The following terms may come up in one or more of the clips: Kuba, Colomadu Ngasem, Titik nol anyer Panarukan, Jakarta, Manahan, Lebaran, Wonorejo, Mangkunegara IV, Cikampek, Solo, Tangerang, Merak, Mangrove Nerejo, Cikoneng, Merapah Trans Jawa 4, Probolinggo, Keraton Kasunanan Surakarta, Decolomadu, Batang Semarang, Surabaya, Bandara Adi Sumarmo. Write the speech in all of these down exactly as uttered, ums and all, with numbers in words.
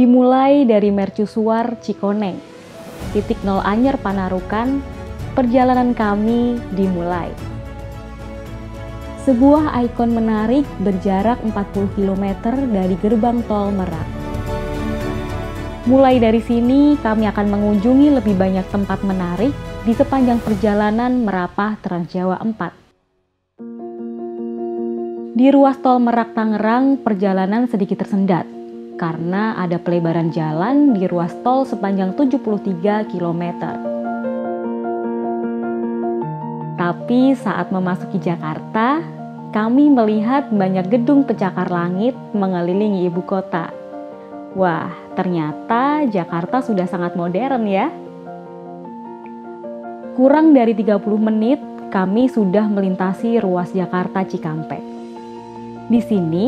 Dimulai dari mercusuar Cikoneng, titik nol anyer Panarukan, perjalanan kami dimulai. Sebuah ikon menarik berjarak empat puluh kilometer dari gerbang tol Merak. Mulai dari sini, kami akan mengunjungi lebih banyak tempat menarik di sepanjang perjalanan Merapah Trans Jawa empat. Di ruas tol Merak Tangerang, perjalanan sedikit tersendat karena ada pelebaran jalan di ruas tol sepanjang tujuh puluh tiga kilometer. Tapi saat memasuki Jakarta, kami melihat banyak gedung pencakar langit mengelilingi ibu kota. Wah, ternyata Jakarta sudah sangat modern ya. Kurang dari tiga puluh menit, kami sudah melintasi ruas Jakarta Cikampek. Di sini,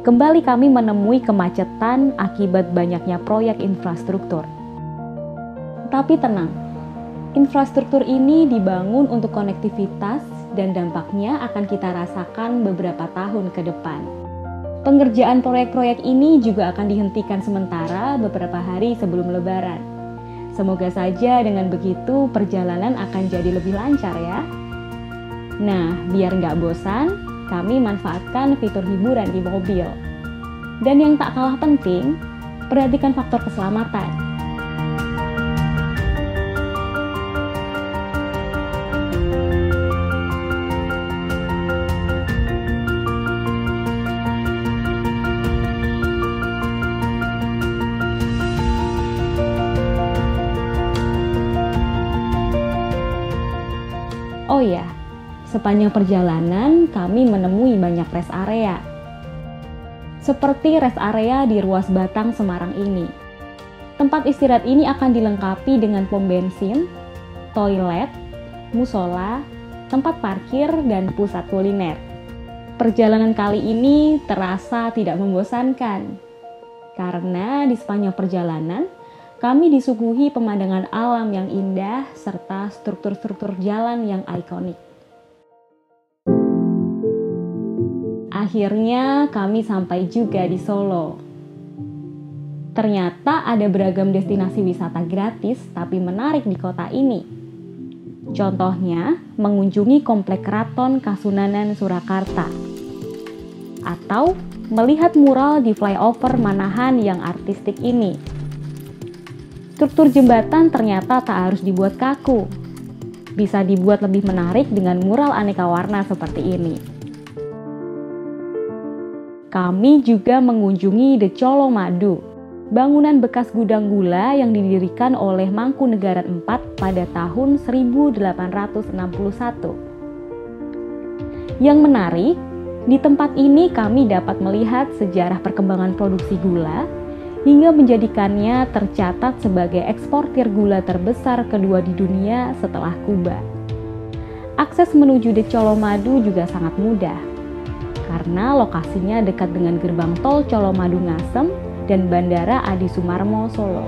kembali kami menemui kemacetan akibat banyaknya proyek infrastruktur. Tapi tenang, infrastruktur ini dibangun untuk konektivitas dan dampaknya akan kita rasakan beberapa tahun ke depan. Pengerjaan proyek-proyek ini juga akan dihentikan sementara beberapa hari sebelum Lebaran. Semoga saja dengan begitu perjalanan akan jadi lebih lancar ya. Nah, biar nggak bosan, kami manfaatkan fitur hiburan di mobil. Dan yang tak kalah penting, perhatikan faktor keselamatan. Oh ya, sepanjang perjalanan, kami menemui banyak rest area. Seperti rest area di ruas Batang Semarang ini. Tempat istirahat ini akan dilengkapi dengan pom bensin, toilet, musola, tempat parkir, dan pusat kuliner. Perjalanan kali ini terasa tidak membosankan. Karena di sepanjang perjalanan, kami disuguhi pemandangan alam yang indah serta struktur-struktur jalan yang ikonik. Akhirnya kami sampai juga di Solo. Ternyata ada beragam destinasi wisata gratis tapi menarik di kota ini. Contohnya, mengunjungi Komplek Keraton Kasunanan Surakarta. Atau melihat mural di flyover Manahan yang artistik ini. Struktur jembatan ternyata tak harus dibuat kaku. Bisa dibuat lebih menarik dengan mural aneka warna seperti ini. Kami juga mengunjungi Decolomadu, bangunan bekas gudang gula yang didirikan oleh Mangkunegara empat pada tahun seribu delapan ratus enam puluh satu. Yang menarik, di tempat ini kami dapat melihat sejarah perkembangan produksi gula hingga menjadikannya tercatat sebagai eksportir gula terbesar kedua di dunia setelah Kuba. Akses menuju Decolomadu juga sangat mudah, karena lokasinya dekat dengan gerbang tol Colomadu Ngasem dan Bandara Adi Sumarmo, Solo.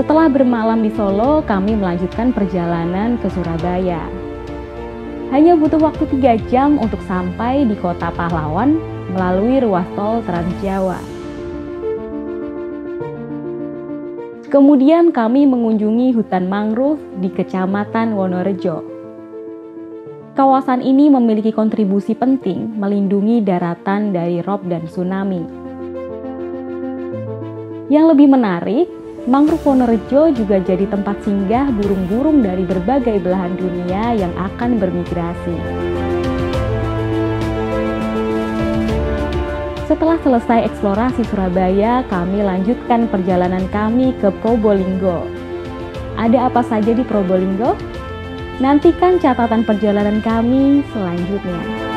Setelah bermalam di Solo, kami melanjutkan perjalanan ke Surabaya. Hanya butuh waktu tiga jam untuk sampai di kota pahlawan melalui ruas tol Trans Jawa. Kemudian kami mengunjungi hutan mangrove di Kecamatan Wonorejo. Kawasan ini memiliki kontribusi penting melindungi daratan dari rob dan tsunami. Yang lebih menarik, Mangrove Nerejo juga jadi tempat singgah burung-burung dari berbagai belahan dunia yang akan bermigrasi. Setelah selesai eksplorasi Surabaya, kami lanjutkan perjalanan kami ke Probolinggo. Ada apa saja di Probolinggo? Nantikan catatan perjalanan kami selanjutnya.